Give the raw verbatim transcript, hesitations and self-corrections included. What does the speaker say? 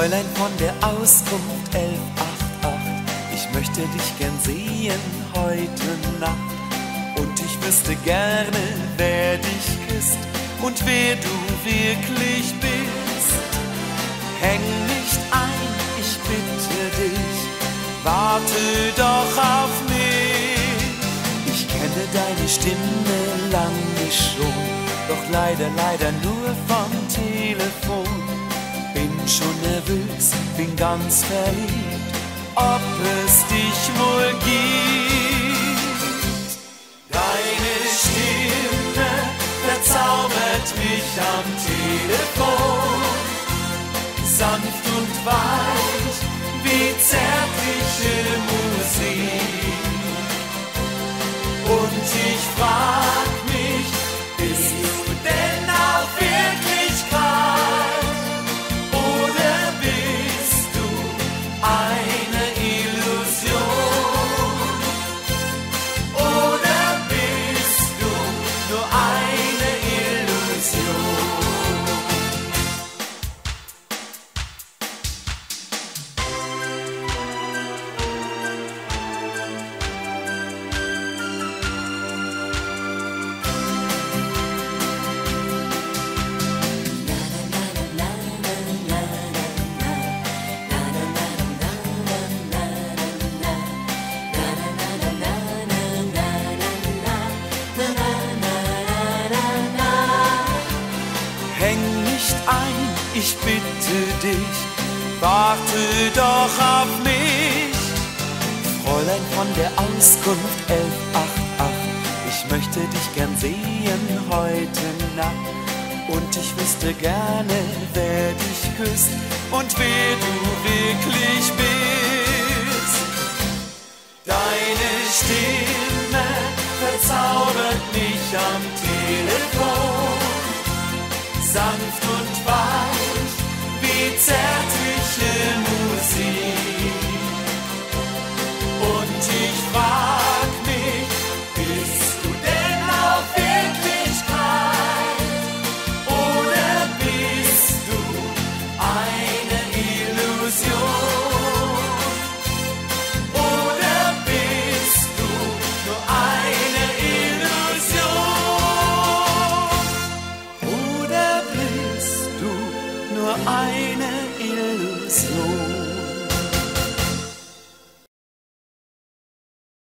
Fräulein von der Auskunft elf acht acht, ich möchte dich gern sehen heute Nacht. Und ich wüsste gerne, wer dich küsst und wer du wirklich bist. Häng nicht ein, ich bitte dich, warte doch auf mich. Ich kenne deine Stimme lange schon, doch leider, leider nur vom Telefon. Bin schon nervös, bin ganz verliebt, ob es dich wohl gibt. Deine Stimme verzaubert mich am Telefon, sanft und weit wie zärtliche Musik. Und ich frag mich, bist du denn auch wirklich wahr? Ich bitte dich, warte doch auf mich. Fräulein von der Auskunft elf acht acht, ich möchte dich gern sehen heute Nacht. Und ich wüsste gerne, wer dich küsst und wer du wirklich bist. Deine Stimme verzaubert mich am Telefon, sanft und weich wie zärtliche Musik. Und ich weiß,